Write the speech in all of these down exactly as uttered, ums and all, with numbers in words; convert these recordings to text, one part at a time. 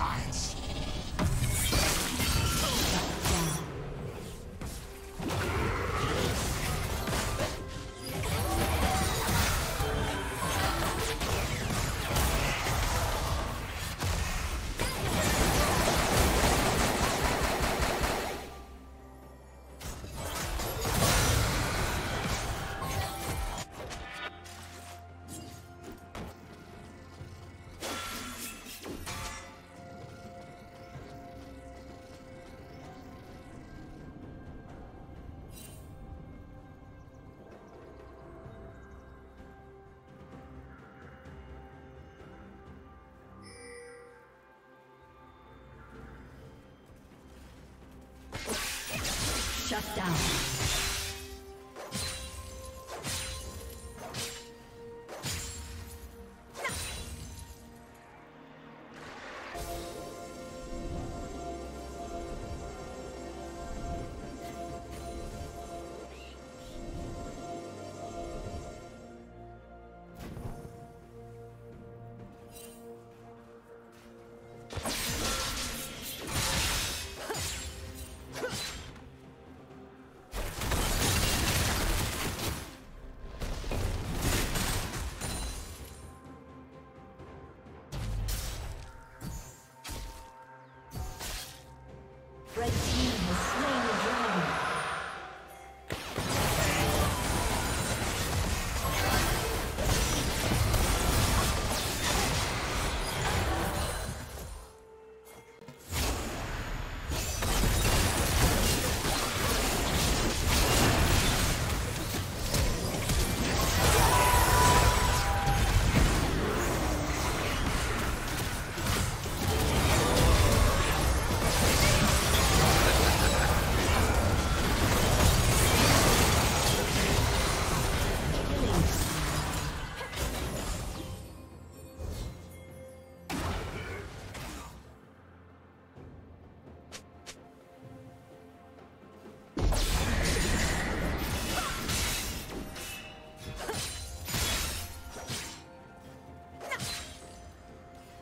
science. Shut down.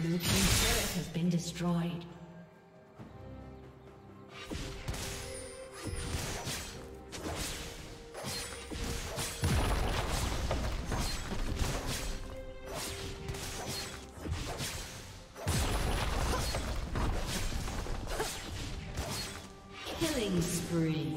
Blue team's turret has been destroyed. Killing spree.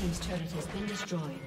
Team's turret has been destroyed.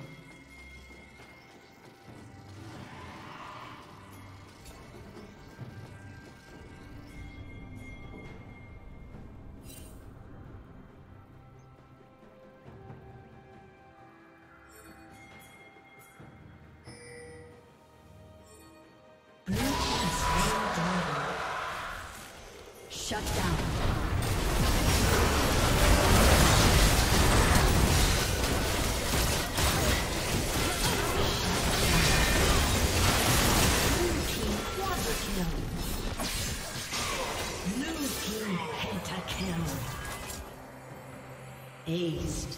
Aced.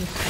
Red team.